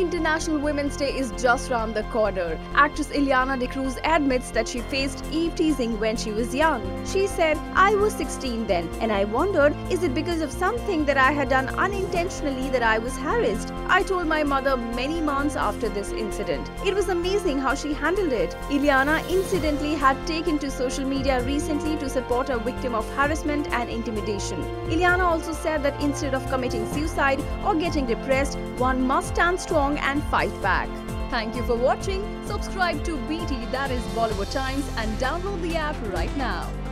International Women's Day is just around the corner. Actress Ileana D'Cruz admits that she faced eve-teasing when she was young. She said, "I was 16 then, and I wondered, is it because of something that I had done unintentionally that I was harassed? I told my mother many months after this incident. It was amazing how she handled it." Ileana incidentally had taken to social media recently to support a victim of harassment and intimidation. Ileana also said that instead of committing suicide or getting depressed, one must stand strong and fight back. Thank you for watching. Subscribe to BT, that is Bollywood Times, and download the app right now.